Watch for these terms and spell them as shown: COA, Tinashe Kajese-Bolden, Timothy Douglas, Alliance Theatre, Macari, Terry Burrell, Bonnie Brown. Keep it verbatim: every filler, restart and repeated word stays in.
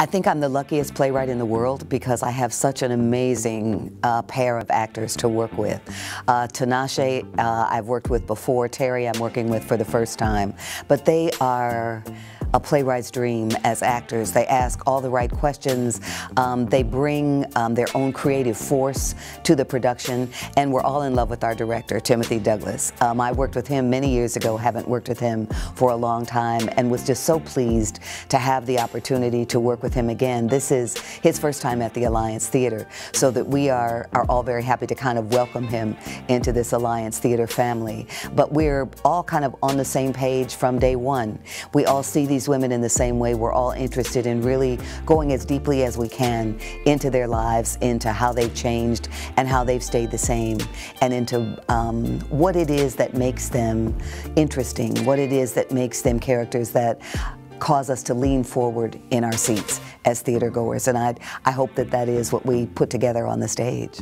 I think I'm the luckiest playwright in the world because I have such an amazing uh, pair of actors to work with. Uh, Tinashe, uh, I've worked with before. Terry, I'm working with for the first time. But they are a playwright's dream as actors. They ask all the right questions. Um, they bring um, their own creative force to the production. And we're all in love with our director, Timothy Douglas. Um, I worked with him many years ago, haven't worked with him for a long time, and was just so pleased to have the opportunity to work with him again. This is his first time at the Alliance Theatre, so that we are, are all very happy to kind of welcome him into this Alliance Theatre family. But we're all kind of on the same page from day one. We all see these women in the same way. We're all interested in really going as deeply as we can into their lives, into how they've changed and how they've stayed the same, and into um, what it is that makes them interesting, what it is that makes them characters that cause us to lean forward in our seats as theater goers. And I, I hope that that is what we put together on the stage.